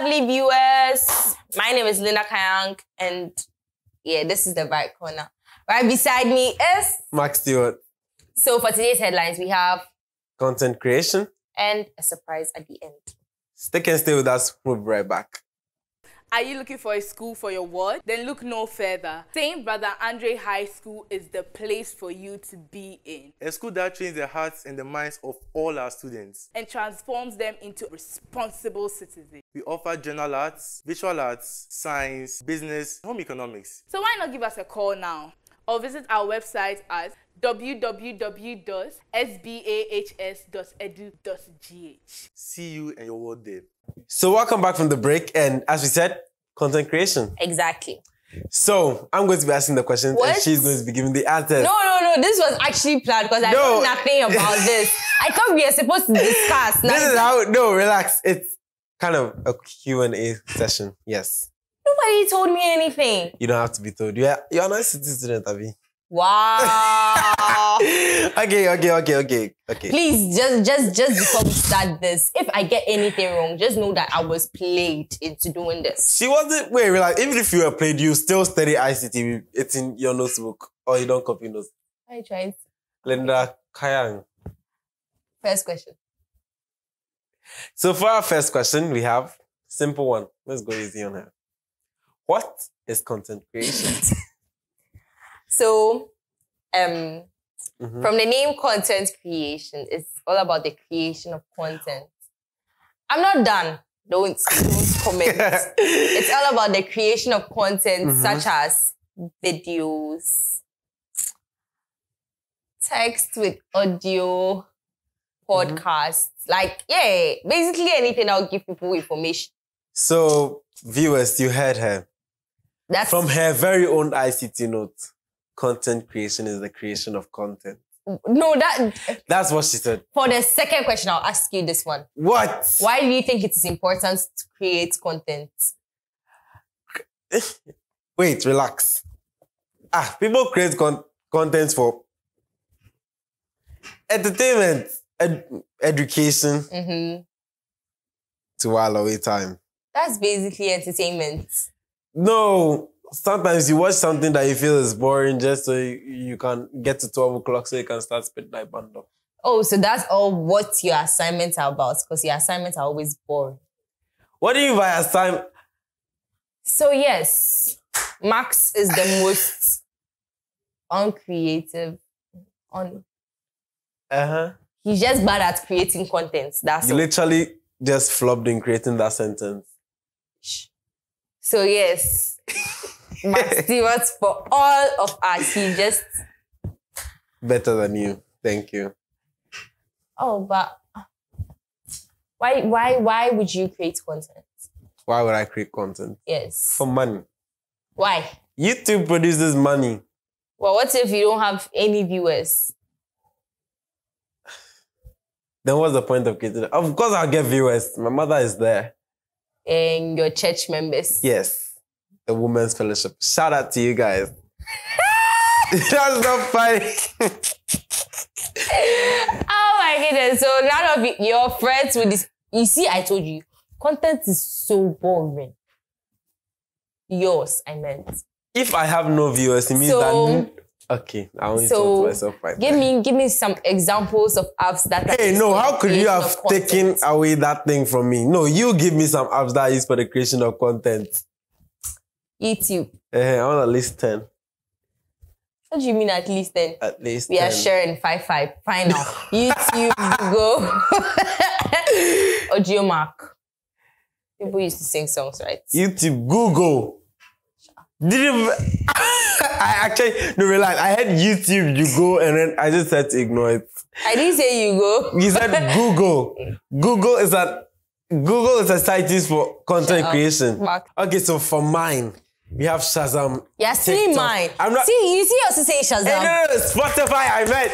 lovely viewers. My name is Lena Kayank, and yeah, this is the Bright Corner. Right beside me is Mark Stewart. So for today's headlines, we have content creation and a surprise at the end. Stick and stay with us. We'll be right back. Are you looking for a school for your ward? Then look no further. St. Brother Andre High School is the place for you to be in. A school that trains the hearts and the minds of all our students and transforms them into responsible citizens. We offer general arts, visual arts, science, business, home economics. So why not give us a call now? Or visit our website at www.sbahs.edu.gh. See you and your ward day. So welcome back from the break, and as we said, content creation. Exactly. So I'm going to be asking the questions and she's going to be giving the answers. No. This was actually planned because I know nothing about this. I thought we are supposed to discuss. This is how, no, relax. It's kind of a Q&A session. Yes. Nobody told me anything. You don't have to be told. You're a nice student, Abby. Wow. Okay. Please just before we start this, if I get anything wrong, just know that I was played into doing this. She wasn't. Wait, relax. Even if you were played, you still study ICT. It's in your notebook, or you don't copy notes. I tried. Linda Kayang. First question. So for our first question, we have simple one. Let's go easy on her. What is content creation? So, from the name content creation, it's all about the creation of content. I'm not done. Don't comment. It's all about the creation of content such as videos, text with audio, podcasts. Like, yeah, basically anything that will give people information. So, viewers, you heard her. That's from her very own ICT note. Content creation is the creation of content. No, that's what she said. For the second question, I'll ask you this one. What? Why do you think it is important to create content? Wait, relax. People create content for entertainment, education, to while away time. That's basically entertainment. No. Sometimes you watch something that you feel is boring just so you can get to 12 o'clock so you can start spitting like bundle. Oh, so that's all what your assignments are about, because your assignments are always boring. What do you mean by assignment? So yes, Max is the most uncreative. He's just bad at creating content. That's literally just flopped in creating that sentence. So yes. Mark Stewart, for all of us, he just... Better than you. Thank you. Oh, but why would you create content? Why would I create content? Yes. For money. Why? YouTube produces money. Well, what if you don't have any viewers? Then what's the point of creating? Of course I'll get viewers. My mother is there. And your church members. Yes. The Women's Fellowship. Shout out to you guys. That's not funny. Oh my goodness. So none of your friends with this. You see, I told you, content is so boring. Yours, I meant. If I have no viewers, it means that... Okay, I only told myself right now. Give me some examples of apps that... Hey, no, how could you have taken away that thing from me? No, you give me some apps that I use for the creation of content. YouTube. I want at least 10. What do you mean at least 10? At least 10. We are sharing 5-5. Fine now. YouTube, Google. Audiomack. People used to sing songs, right? YouTube, Google. I had YouTube, you go, and then I just had to ignore it. I didn't say you go. You said Google. Google is a site for content creation. Mark. Okay, so for mine, we have Shazam. Yeah, see mine. I'm not... See, you see us say Shazam. Hey, no, Spotify. I meant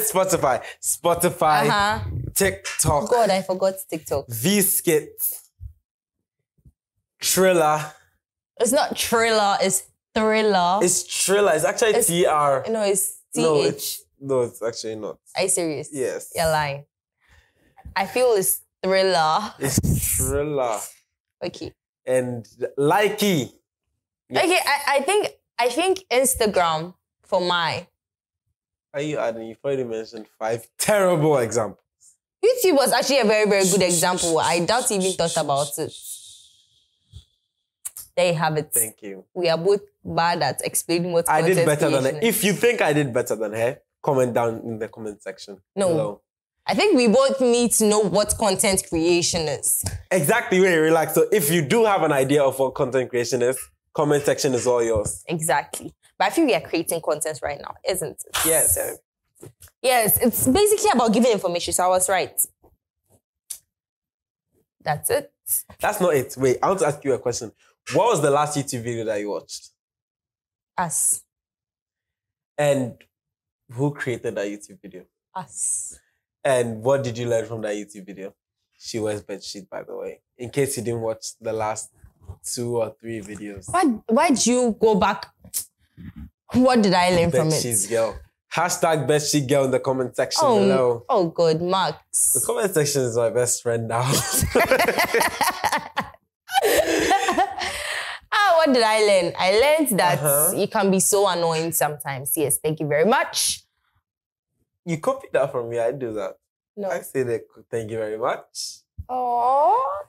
Spotify. Spotify. TikTok. God, I forgot TikTok. Vskit. Triller. It's not Triller. It's Thriller. It's Triller. It's actually TR. No, it's TH. No, it's actually not. Are you serious? Yes. You're lying. I feel it's Thriller. Okay. And likey. Yes. Okay, I think Instagram for my. Are you adding? You've already mentioned 5 terrible examples. YouTube was actually a very, very good example. I doubt you even thought about it. There you have it. Thank you. We are both bad at explaining what I did better than her. If you think I did better than her, comment down in the comment section. No. Hello. I think we both need to know what content creation is. Exactly, really relax. So if you do have an idea of what content creation is, comment section is all yours. Exactly. But I think we are creating content right now, isn't it? Yes. So, yes, it's basically about giving information. So I was right. That's it. That's not it. Wait, I want to ask you a question. What was the last YouTube video that you watched? Us. And who created that YouTube video? Us. And what did you learn from that YouTube video? She wears bedsheet, by the way. In case you didn't watch the last 2 or 3 videos. Why'd you go back? What did I learn from it? Bedsheet girl. Hashtag bedsheet girl in the comment section below. Oh, good, Max. The comment section is my best friend now. What did I learn? I learned that it can be so annoying sometimes. Yes, thank you very much. You copied that from me. I do that. No. I say that. Thank you very much. Oh.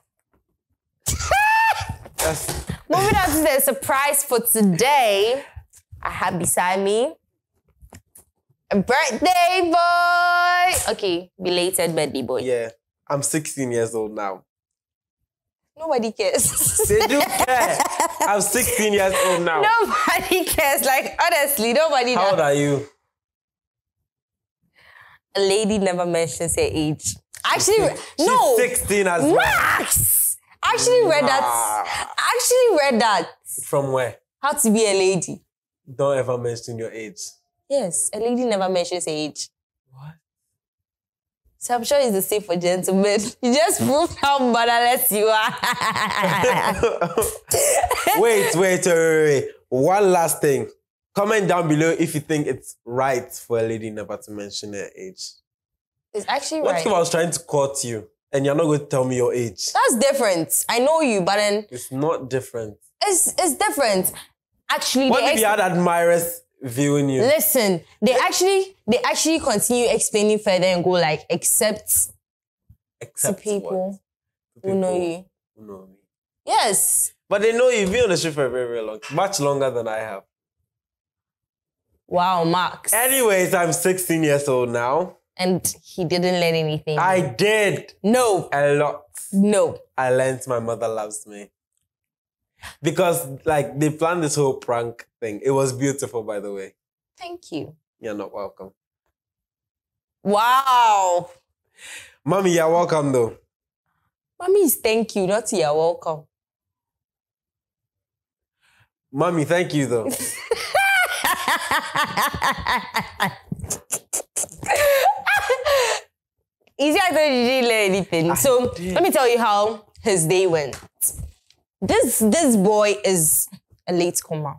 Moving on to the surprise for today. I have beside me a birthday boy. Okay, belated birthday boy. Yeah, I'm 16 years old now. Nobody cares. They do care. I'm 16 years old now. Nobody cares. Like, honestly, nobody does. How old are you? A lady never mentions her age. Actually, no. She's 16 as well. Max! Actually read that. From where? How to be a lady. Don't ever mention your age. Yes, a lady never mentions her age. What? So I'm sure it's the same for gentlemen. You just proved how motherless you are. Wait. One last thing. Comment down below if you think it's right for a lady never to mention her age. It's actually right. What if I was trying to court you and you're not going to tell me your age? That's different. I know you, but then... It's not different. It's different. Actually, what if you had admirers viewing you? Listen, they actually continue explaining further and go like, except to people who know you. Who know me. Yes. But they know you've been on the street for a very, very long time. Much longer than I have. Wow, Max. Anyways, I'm 16 years old now. And he didn't learn anything. I did. No. A lot. No. I learned my mother loves me. Because, like, they planned this whole prank thing. It was beautiful, by the way. Thank you. You're not welcome. Wow. Mommy, you're welcome, though. Mommy is thank you, not you're welcome. Mommy, thank you, though. Easy, I thought you didn't learn anything. So let me tell you how his day went. This boy is a latecomer.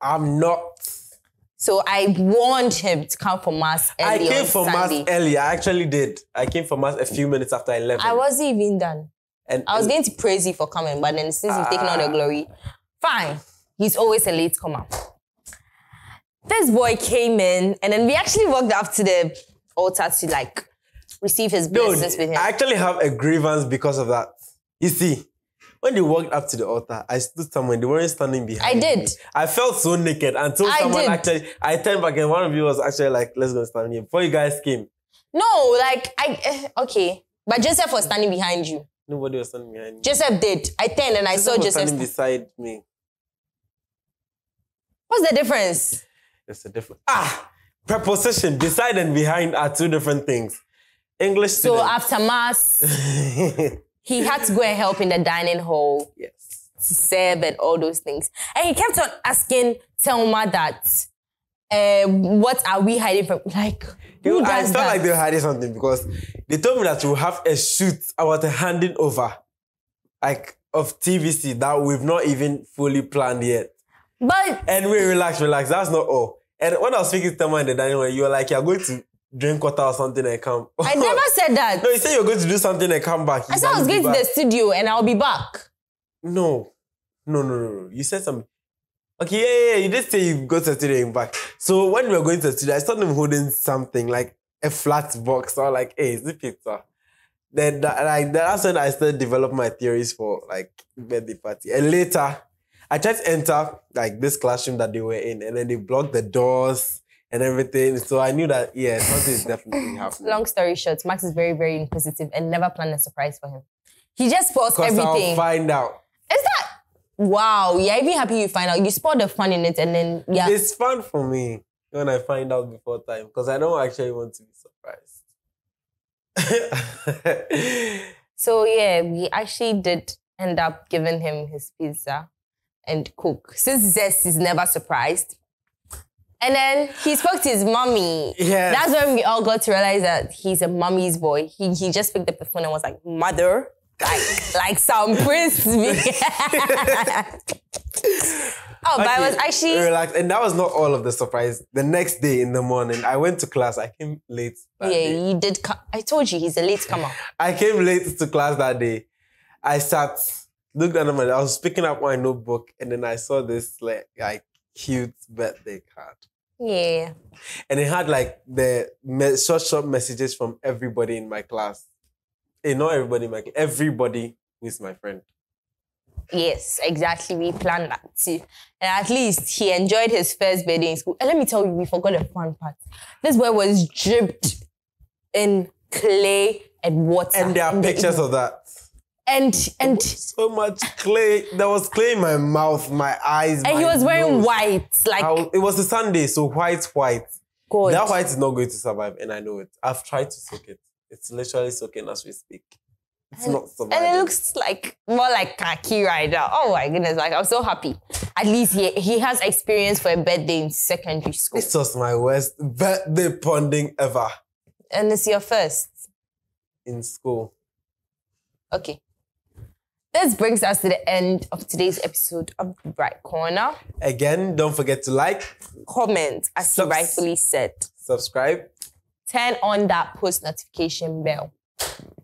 I'm not. So I warned him to come for mass early. I came for mass early. I actually did. I came for mass a few minutes after 11. I wasn't even done. And I was going to praise you for coming, but then since you've taken all the glory, fine. He's always a latecomer. This boy came in, and then we actually walked up to the altar to like receive his blessings with him. I actually have a grievance because of that. You see, when they walked up to the altar, I stood somewhere. They weren't standing behind me. I did. I felt so naked until I turned back and one of you was actually like, let's go stand here before you guys came. No, like okay, but Joseph was standing behind you. Nobody was standing behind me. Joseph did. I turned and I saw Joseph standing beside me. What's the difference? It's a different preposition. Beside and behind are two different things. English student. So after mass, he had to go and help in the dining hall. Yes. To serve and all those things. And he kept on asking Thelma that, what are we hiding from? Like, who does I felt like they were hiding something because they told me that we'll have a shoot about a handing over, like, of TVC that we've not even fully planned yet. But... And wait, relax. That's not all. And when I was speaking to Thelma in the dining room, you were like, you're going to drink water or something and come. I never said that. No, you said you were going to do something and come back. I said I was going to the studio and I'll be back. No. You said something. Okay, yeah. You did say you go to the studio and back. So when we were going to the studio, I saw them holding something like a flat box. I was like, hey, is it pizza? Then that's when I started developing my theories for like birthday party. And later, I tried to enter like this classroom that they were in, and then they blocked the doors and everything. So I knew that, yeah, something is definitely happening. Long story short, Max is very, very inquisitive and never planned a surprise for him. He just spoils everything. I'll find out. Is that? Wow, yeah, even happy you find out. You spoil the fun in it and then, yeah. It's fun for me when I find out before time because I don't actually want to be surprised. So yeah, we actually did end up giving him his pizza and cook since Zest is never surprised. And then he spoke to his mommy. Yeah. That's when we all got to realize that he's a mommy's boy. He just picked up the phone and was like, mother, like some prince. Oh, okay, but I was actually relaxed. And that was not all of the surprise. The next day in the morning, I went to class. I came late that day. You did come. I told you, he's a late comer. I came late to class that day. I sat, looked at him, and I was picking up my notebook, and then I saw this like cute birthday card. Yeah. And it had like the short messages from everybody in my class. Hey, not everybody in my class. Everybody who's my friend. Yes, exactly. We planned that too. And at least he enjoyed his first birthday in school. And let me tell you, we forgot a fun part. This boy was dripped in clay and water. And there are pictures of that. And so much clay. There was clay in my mouth, my eyes. And he was wearing white. Like it was a Sunday, so white. God. That white is not going to survive, and I know it. I've tried to soak it. It's literally soaking as we speak. It's not surviving. And it looks like more like khaki right now. Oh my goodness! Like I'm so happy. At least he has experience for a birthday in secondary school. This was my worst birthday bonding ever. And it's your first in school. Okay. This brings us to the end of today's episode of The Bright Corner. Again, don't forget to like, comment, as you rightfully said. Subscribe. Turn on that post notification bell.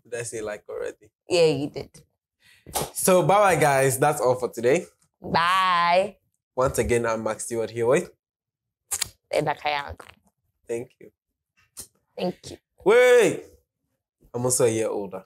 Did I say like already? Yeah, you did. So, bye-bye, guys. That's all for today. Bye. Once again, I'm Mark Stewart here with Lena Kayank. Thank you. Thank you. Wait. I'm also a year older.